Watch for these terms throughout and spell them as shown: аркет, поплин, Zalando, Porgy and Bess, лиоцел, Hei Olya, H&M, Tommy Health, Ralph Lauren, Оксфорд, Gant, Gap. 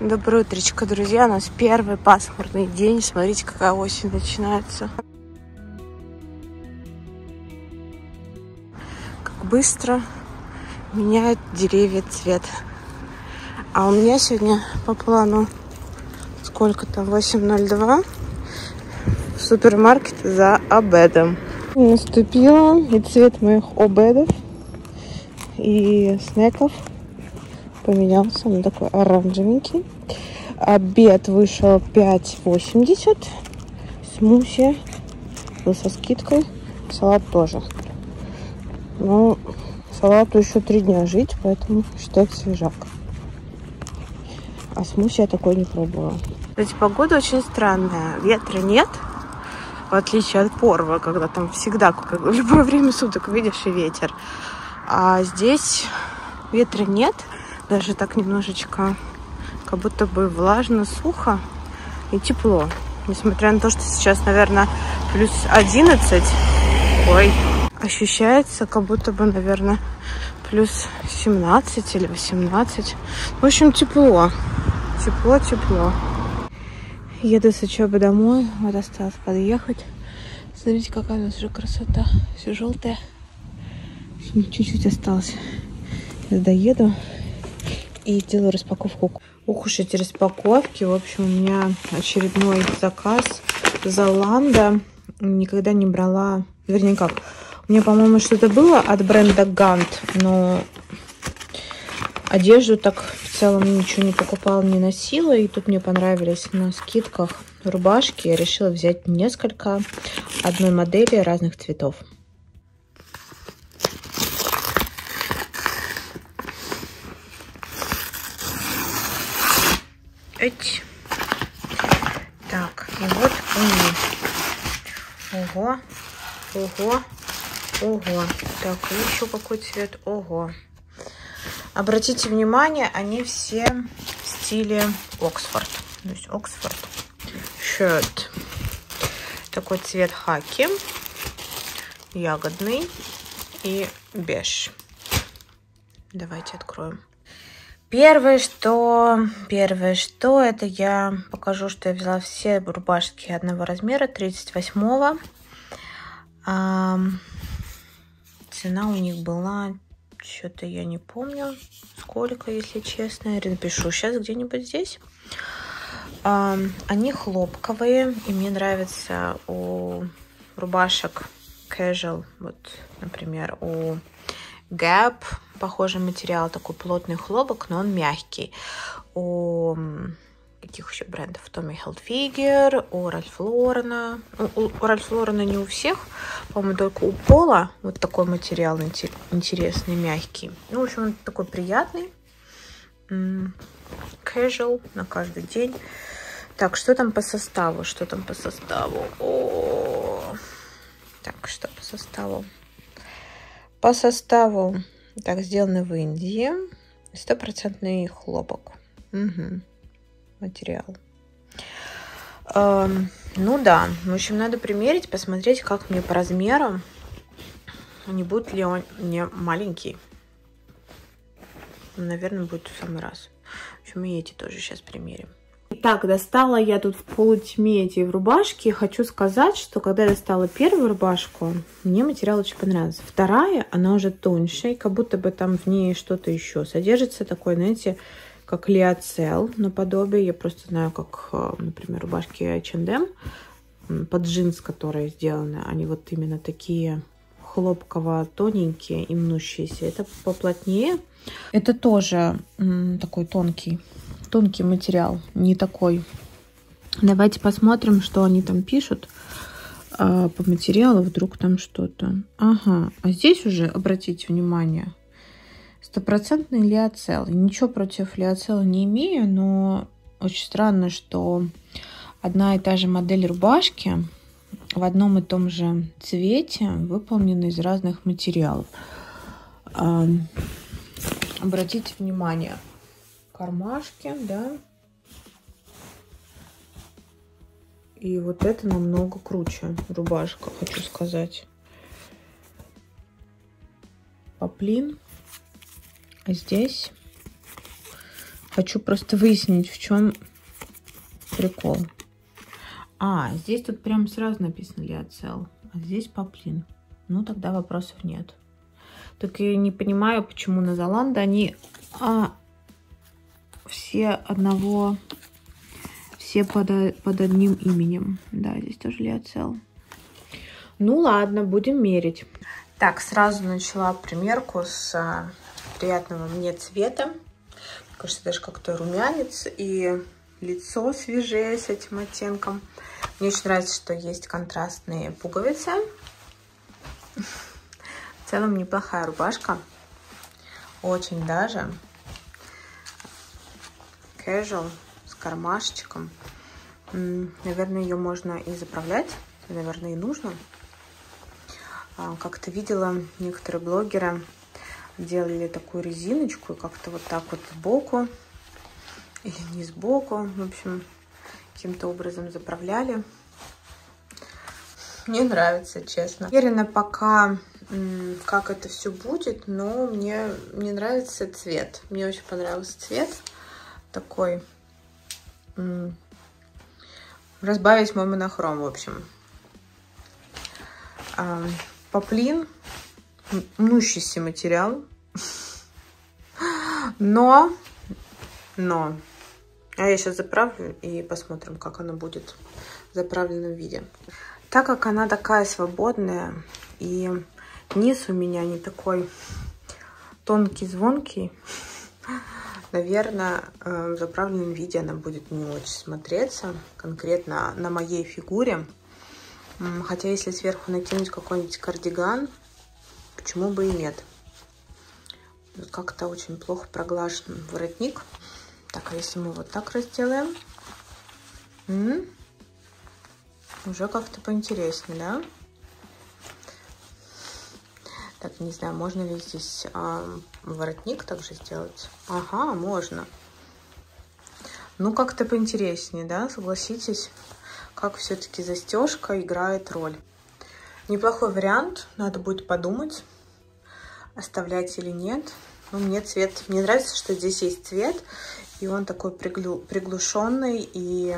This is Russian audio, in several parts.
Доброе утречко, друзья. У нас первый пасмурный день. Смотрите, какая осень начинается. Как быстро меняют деревья цвет. А у меня сегодня по плану сколько там? 8:02. В супермаркет за обедом. Наступила и цвет моих обедов и снеков поменялся, он такой оранжевенький. Обед вышел 5,80. Смуси был со скидкой. Салат тоже. Но салату еще 3 дня жить, поэтому считай свежак. А смуси я такой не пробовала. Кстати, погода очень странная. Ветра нет, в отличие от Порва, когда там всегда, в любое время суток видишь и ветер. А здесь ветра нет. Даже так немножечко, как будто бы влажно, сухо и тепло. Несмотря на то, что сейчас, наверное, плюс 11. Ой. Ощущается, как будто бы, наверное, плюс 17 или 18. В общем, тепло. Тепло, тепло. Еду с учебы домой. Вот осталось подъехать. Смотрите, какая у нас уже красота. Все желтое. Чуть-чуть осталось. Я доеду. И делаю распаковку. Ух уж эти распаковки. В общем, у меня очередной заказ. Zalando. Никогда не брала... Вернее, как. У меня, по-моему, что-то было от бренда Gant. Но одежду так в целом ничего не покупала, не носила. И тут мне понравились на скидках рубашки. Я решила взять несколько одной модели разных цветов. Так, и вот у них. Ого, ого, ого. Так, и еще какой цвет. Ого. Обратите внимание, они все в стиле Оксфорд. То есть Оксфорд. Шерт. Такой цвет хаки. Ягодный. И беж. Давайте откроем. Первое, что это я покажу, что я взяла все рубашки одного размера, 38-го. Цена у них была, что-то я не помню, сколько, если честно. Я напишу сейчас где-нибудь здесь. Они хлопковые, и мне нравится у рубашек casual, вот, например, у... Gap, похожий материал, такой плотный хлопок, но он мягкий. У каких еще брендов? Tommy Health, у Ralph Lauren. У Ralph Lauren не у всех, по-моему, только у Пола. Вот такой материал интересный, мягкий. Ну, в общем, он такой приятный. Casual на каждый день. Так, что там по составу? Что там по составу? О-о-о. Так, что по составу? По составу, так, сделаны в Индии, 100% хлопок, угу. Материал. Ну да, в общем, надо примерить, посмотреть, как мне по размеру, не будет ли он мне маленький. Наверное, будет в самый раз. В общем, и эти тоже сейчас примерим. Итак, достала я тут в полутьме эти рубашки. Хочу сказать, что когда я достала первую рубашку, мне материал очень понравился. Вторая, она уже тоньше, и как будто бы там в ней что-то еще содержится. Такое, знаете, как лиоцел наподобие. Я просто знаю, как, например, рубашки H&M под джинс, которые сделаны. Они вот именно такие... хлопково-тоненькие и мнущиеся. Это поплотнее. Это тоже такой тонкий материал. Не такой. Давайте посмотрим, что они там пишут по материалу. Вдруг там что-то. Ага. А здесь уже, обратите внимание, стопроцентный лиоцел. Ничего против лиоцела не имею, но очень странно, что одна и та же модель рубашки в одном и том же цвете, выполнены из разных материалов. Обратите внимание, кармашки, да. И вот это намного круче рубашка, хочу сказать. Поплин. А здесь Хочу просто выяснить, в чем прикол. А, здесь тут прям сразу написано лиоцел, а здесь поплин. Ну, тогда вопросов нет. Так я не понимаю, почему на Zalando они все под одним именем. Да, здесь тоже лиоцел. Ну ладно, будем мерить. Так, сразу начала примерку с приятного мне цвета. Мне кажется, даже как-то румянец и лицо свежее с этим оттенком. Мне очень нравится, что есть контрастные пуговицы. В целом неплохая рубашка. Очень даже. Casual с кармашечком. Наверное, ее можно и заправлять. Наверное, и нужно. Как-то видела, некоторые блогеры делали такую резиночку. И как-то вот так вот сбоку. Или не сбоку. В общем, каким-то образом заправляли. Мне нравится, честно. Уверена пока, как это все будет, но мне нравится цвет. Мне очень понравился цвет. Такой. Разбавить мой монохром, в общем. Поплин. Мнущийся материал. Но. А я сейчас заправлю и посмотрим, как оно будет в заправленном виде. Так как она такая свободная, и низ у меня не такой тонкий, звонкий, наверное, в заправленном виде она будет не очень смотреться, конкретно на моей фигуре. Хотя, если сверху накинуть какой-нибудь кардиган, почему бы и нет. Как-то очень плохо проглажен воротник. Так, а если мы вот так разделаем? Уже как-то поинтереснее, да? Так, не знаю, можно ли здесь воротник также сделать? Ага, можно. Ну, как-то поинтереснее, да? Согласитесь, как все-таки застежка играет роль. Неплохой вариант, надо будет подумать, оставлять или нет. Но мне нравится, что здесь есть цвет, и он такой приглушенный, и...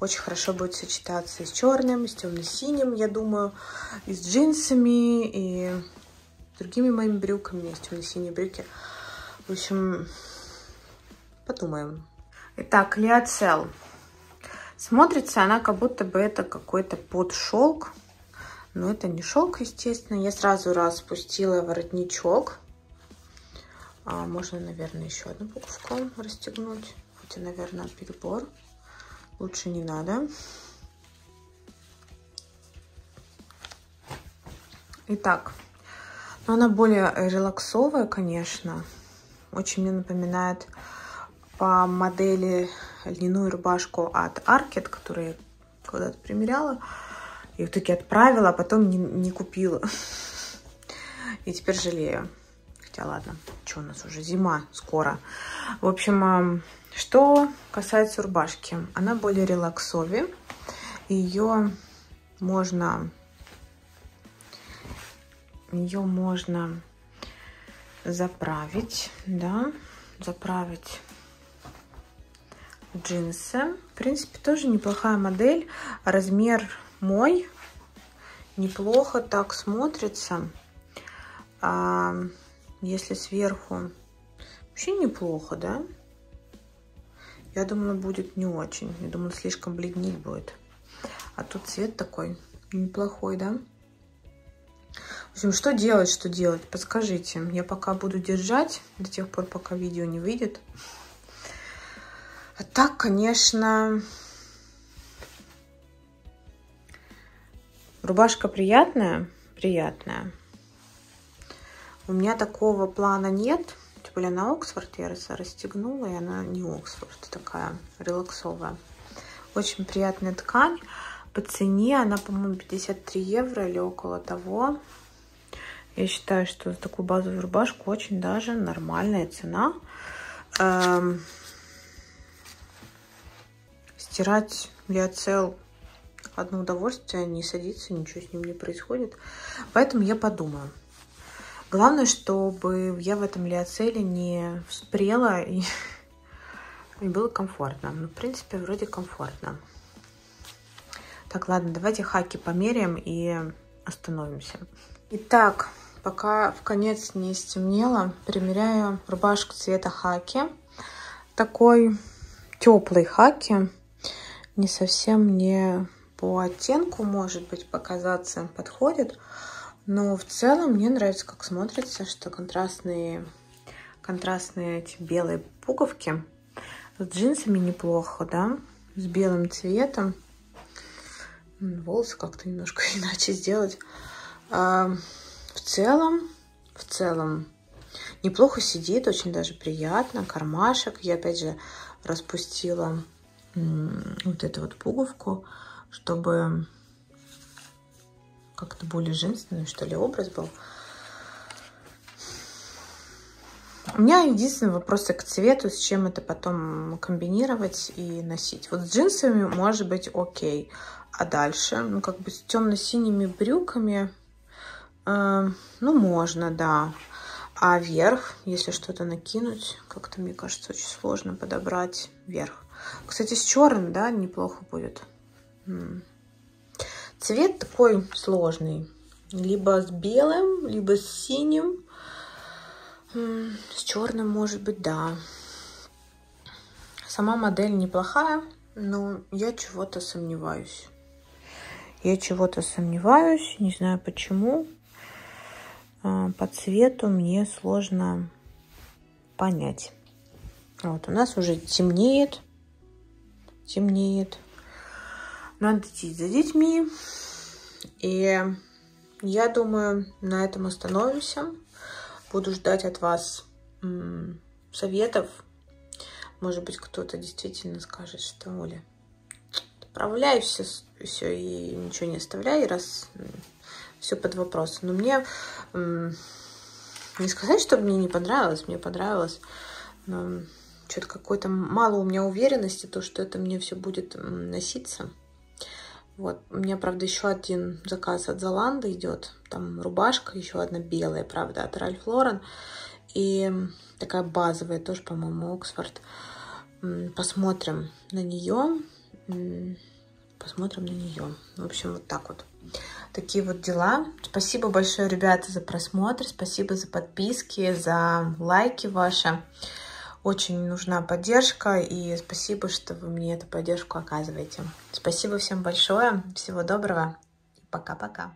Очень хорошо будет сочетаться и с черным, и с темно-синим, я думаю, и с джинсами, и с другими моими брюками. Есть темно-синие брюки. В общем, подумаем. Итак, лиоцел. Смотрится она, как будто бы это какой-то подшелк. Но это не шелк, естественно. Я сразу распустила воротничок. Можно, наверное, еще одну буковку расстегнуть. Хотя, наверное, перебор. Лучше не надо. Итак, но она более релаксовая, конечно. Очень мне напоминает по модели льняную рубашку от Аркет, которую я когда-то примеряла. И вот таки отправила, а потом не купила. И теперь жалею. Хотя ладно, что у нас уже зима скоро. В общем... Что касается рубашки, она более релаксовая, ее можно заправить, да, заправить джинсы. В принципе, тоже неплохая модель, размер мой, неплохо так смотрится, если сверху вообще неплохо, да. Я думала, будет не очень. Я думала, слишком бледнить будет. А тут цвет такой неплохой, да? В общем, что делать? Подскажите. Я пока буду держать до тех пор, пока видео не выйдет. А так, конечно... Рубашка приятная? Приятная. У меня такого плана нет. Были на Оксфорд, я расстегнула, и она не Оксфорд, такая релаксовая. Очень приятная ткань. По цене она, по-моему, 53 евро или около того. Я считаю, что за такую базовую рубашку очень даже нормальная цена. Стирать лиоцел одно удовольствие, не садится, ничего с ним не происходит. Поэтому я подумаю. Главное, чтобы я в этом лиоцеле не вспрела и И было комфортно. Ну, в принципе, вроде комфортно. Так, ладно, давайте хаки померяем и остановимся. Итак, пока в конец не стемнело, примеряю рубашку цвета хаки. Такой теплый хаки. Не совсем мне по оттенку, может быть, показаться подходит. Но в целом мне нравится, как смотрится, что контрастные эти белые пуговки. С джинсами неплохо, да? С белым цветом. Волосы как-то немножко иначе сделать. В целом неплохо сидит, очень даже приятно. Кармашек. Я опять же распустила вот эту вот пуговку, чтобы как-то более женственный, что ли, образ был. У меня единственный вопрос к цвету, с чем это потом комбинировать и носить. Вот с джинсами может быть окей, а дальше, ну, как бы с темно-синими брюками, ну, можно, да. А верх, если что-то накинуть, как-то, мне кажется, очень сложно подобрать верх. Кстати, с черным, да, неплохо будет. Цвет такой сложный. Либо с белым, либо с синим. С черным, может быть, да. Сама модель неплохая, но я чего-то сомневаюсь. Не знаю почему. По цвету мне сложно понять. Вот, у нас уже темнеет. Надо идти за детьми. И я думаю, на этом остановимся. Буду ждать от вас советов. Может быть, кто-то действительно скажет, что, Оля, отправляй все и ничего не оставляй, раз все под вопрос. Но мне не сказать, что мне не понравилось. Мне понравилось. Но что-то какой-то мало у меня уверенности, то, что это мне все будет носиться. Вот. У меня, правда, еще один заказ от Zalando идет. Там рубашка, еще одна белая, правда, от Ralph Lauren. И такая базовая, тоже, по-моему, Оксфорд. Посмотрим на нее. В общем, вот так вот. Такие вот дела. Спасибо большое, ребята, за просмотр. Спасибо за подписки, за лайки ваши. Очень нужна поддержка, и спасибо, что вы мне эту поддержку оказываете. Спасибо всем большое, всего доброго, пока-пока.